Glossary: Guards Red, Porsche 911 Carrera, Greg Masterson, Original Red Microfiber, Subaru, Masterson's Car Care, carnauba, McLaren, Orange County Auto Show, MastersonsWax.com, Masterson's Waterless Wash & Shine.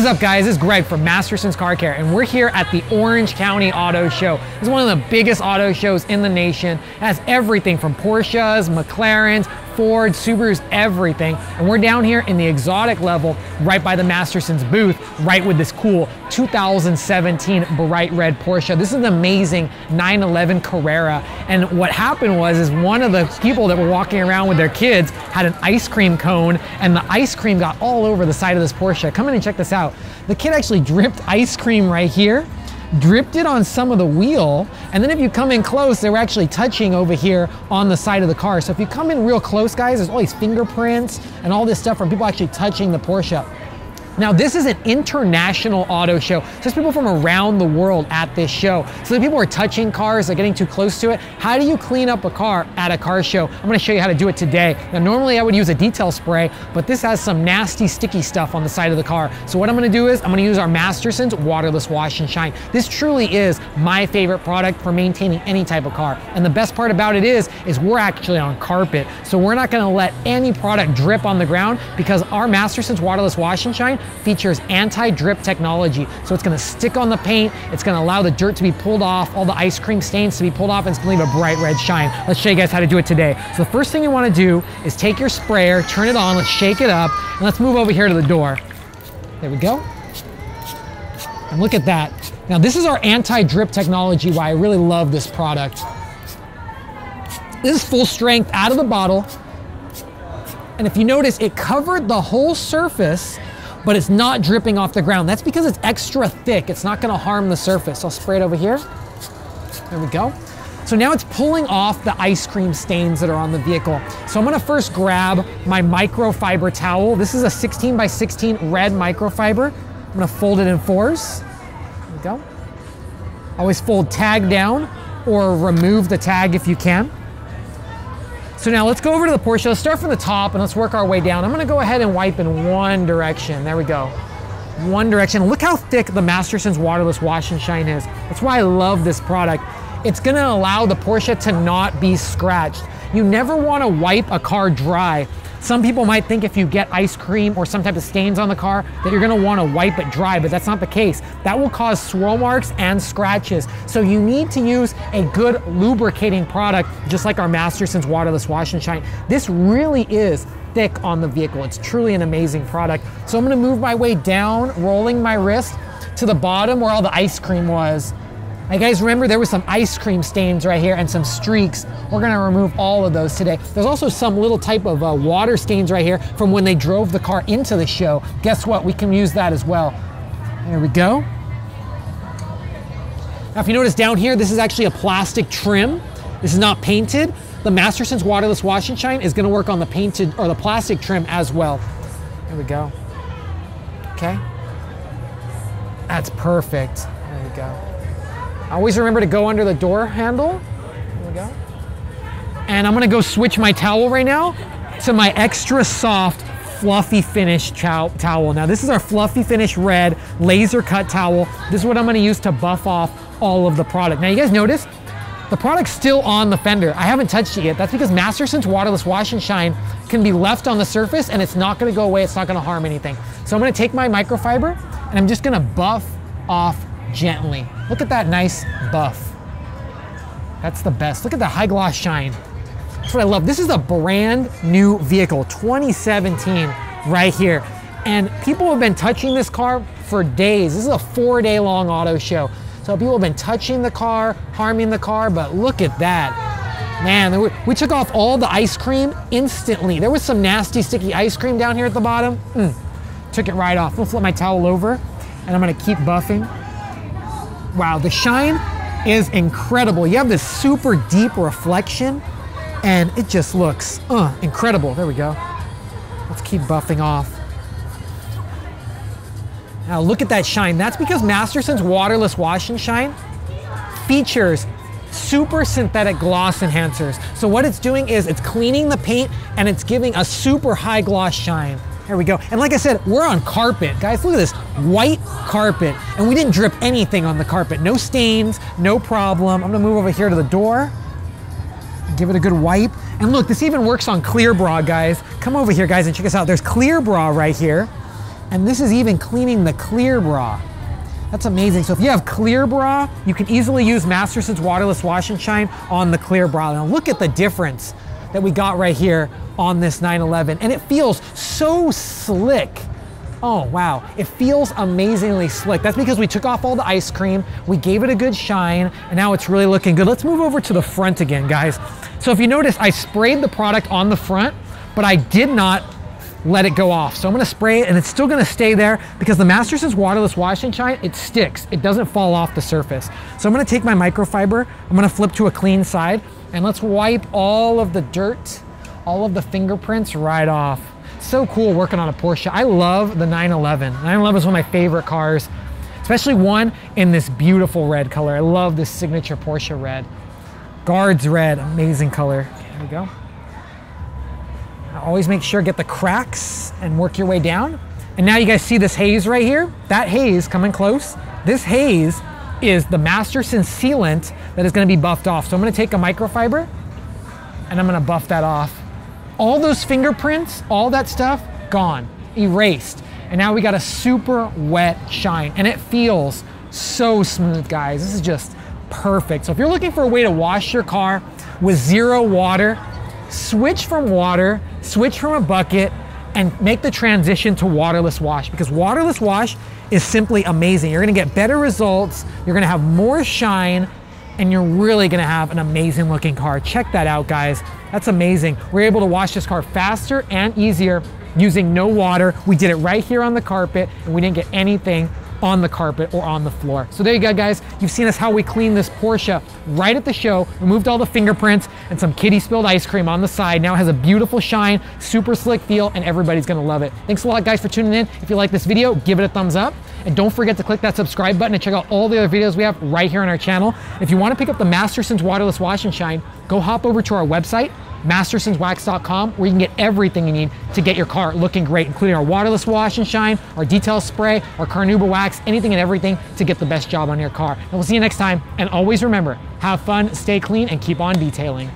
is up, guys? It's Greg from Masterson's Car Care, and we're here at the Orange County Auto Show. It's one of the biggest auto shows in the nation. It has everything from Porsches, McLarens, Ford, Subarus, everything. And we're down here in the exotic level right by the Masterson's booth, right with this cool 2017 bright red Porsche. This is an amazing 911 Carrera. And what happened was one of the people that were walking around with their kids had an ice cream cone, and the ice cream got all over the side of this Porsche. Come in and check this out. The kid actually dripped ice cream right here, dripped it on some of the wheel, and then if you come in close, they were actually touching over here on the side of the car. So if you come in real close, guys, there's all these fingerprints and all this stuff from people actually touching the Porsche. Now, this is an international auto show. So there's people from around the world at this show. So the people are touching cars, they're getting too close to it. How do you clean up a car at a car show? I'm gonna show you how to do it today. Now, normally I would use a detail spray, but this has some nasty sticky stuff on the side of the car. So what I'm gonna do is I'm gonna use our Masterson's Waterless Wash and Shine. This truly is my favorite product for maintaining any type of car. And the best part about it is we're actually on carpet. So we're not gonna let any product drip on the ground because our Masterson's Waterless Wash and Shine features anti-drip technology. So it's gonna stick on the paint, it's gonna allow the dirt to be pulled off, all the ice cream stains to be pulled off, and it's gonna leave a bright red shine. Let's show you guys how to do it today. So the first thing you wanna do is take your sprayer, turn it on, let's shake it up, and let's move over here to the door. There we go. And look at that. Now this is our anti-drip technology, why I really love this product. This is full strength out of the bottle. And if you notice, it covered the whole surface, but it's not dripping off the ground. That's because it's extra thick. It's not gonna harm the surface. I'll spray it over here. There we go. So now it's pulling off the ice cream stains that are on the vehicle. So I'm gonna first grab my microfiber towel. This is a 16x16 red microfiber. I'm gonna fold it in fours. There we go. Always fold tag down or remove the tag if you can. So now let's go over to the Porsche. Let's start from the top and let's work our way down. I'm gonna go ahead and wipe in one direction. There we go. One direction. Look how thick the Masterson's Waterless Wash and Shine is. That's why I love this product. It's gonna allow the Porsche to not be scratched. You never wanna wipe a car dry. Some people might think if you get ice cream or some type of stains on the car that you're gonna wanna wipe it dry, but that's not the case. That will cause swirl marks and scratches. So you need to use a good lubricating product, just like our Masterson's Waterless Wash and Shine. This really is thick on the vehicle. It's truly an amazing product. So I'm gonna move my way down, rolling my wrist to the bottom where all the ice cream was. Now guys, remember there was some ice cream stains right here and some streaks. We're gonna remove all of those today. There's also some little type of water stains right here from when they drove the car into the show. Guess what? We can use that as well. There we go. Now if you notice down here, this is actually a plastic trim. This is not painted. The Masterson's Waterless Wash and Shine is gonna work on the painted or the plastic trim as well. There we go. Okay. That's perfect. There we go. Always remember to go under the door handle. There we go. And I'm gonna go switch my towel right now to my extra soft, fluffy finish towel. Now this is our fluffy finish red laser cut towel. This is what I'm gonna use to buff off all of the product. Now you guys notice, the product's still on the fender. I haven't touched it yet. That's because Masterson's Waterless Wash and Shine can be left on the surface and it's not gonna go away, it's not gonna harm anything. So I'm gonna take my microfiber and I'm just gonna buff off gently. Look at that nice buff. That's the best. Look at the high gloss shine. That's what I love. This is a brand new vehicle, 2017 right here. And people have been touching this car for days. This is a 4-day long auto show. So people have been touching the car, harming the car, but look at that. Man, we took off all the ice cream instantly. There was some nasty sticky ice cream down here at the bottom. Took it right off. I'm gonna flip my towel over and I'm gonna keep buffing. Wow, the shine is incredible. You have this super deep reflection and it just looks incredible. There we go. Let's keep buffing off. Now look at that shine. That's because Masterson's Waterless Wash and Shine features super synthetic gloss enhancers. So what it's doing is it's cleaning the paint and it's giving a super high gloss shine. There we go. And like I said, we're on carpet. Guys, look at this white carpet. And we didn't drip anything on the carpet. No stains, no problem. I'm gonna move over here to the door. Give it a good wipe. And look, this even works on clear bra, guys. Come over here, guys, and check us out. There's clear bra right here. And this is even cleaning the clear bra. That's amazing. So if you have clear bra, you can easily use Masterson's Waterless Wash and Shine on the clear bra. Now look at the difference that we got right here on this 911. And it feels so slick. Oh wow, it feels amazingly slick. That's because we took off all the ice cream, we gave it a good shine, and now it's really looking good. Let's move over to the front again, guys. So if you notice, I sprayed the product on the front, but I did not let it go off. So I'm gonna spray it and it's still gonna stay there because the Masterson's Waterless Wash and Shine, it sticks. It doesn't fall off the surface. So I'm gonna take my microfiber, I'm gonna flip to a clean side, and let's wipe all of the dirt, all of the fingerprints right off. So cool working on a Porsche. I love the 911. 911 is one of my favorite cars, especially one in this beautiful red color. I love this signature Porsche red. Guards Red, amazing color. Okay, there we go. Now always make sure, get the cracks and work your way down. And now you guys see this haze right here? That haze, coming close, this haze is the Masterson sealant that is gonna be buffed off. So I'm gonna take a microfiber and I'm gonna buff that off. All those fingerprints, all that stuff, gone, erased. And now we got a super wet shine and it feels so smooth, guys. This is just perfect. So if you're looking for a way to wash your car with zero water, switch from a bucket, and make the transition to waterless wash, because waterless wash is simply amazing. You're gonna get better results, you're gonna have more shine, and you're really gonna have an amazing looking car. Check that out, guys. That's amazing. We're able to wash this car faster and easier using no water. We did it right here on the carpet, and we didn't get anything on the carpet or on the floor. So there you go, guys. You've seen us how we cleaned this Porsche right at the show, removed all the fingerprints and some kitty spilled ice cream on the side. Now it has a beautiful shine, super slick feel, and everybody's gonna love it. Thanks a lot, guys, for tuning in. If you like this video, give it a thumbs up, and don't forget to click that subscribe button and check out all the other videos we have right here on our channel. If you wanna pick up the Masterson's Waterless Wash and Shine, go hop over to our website, MastersonsWax.com, where you can get everything you need to get your car looking great, including our waterless wash and shine, our detail spray, our carnauba wax, anything and everything to get the best job on your car. And we'll see you next time. And always remember, have fun, stay clean, and keep on detailing.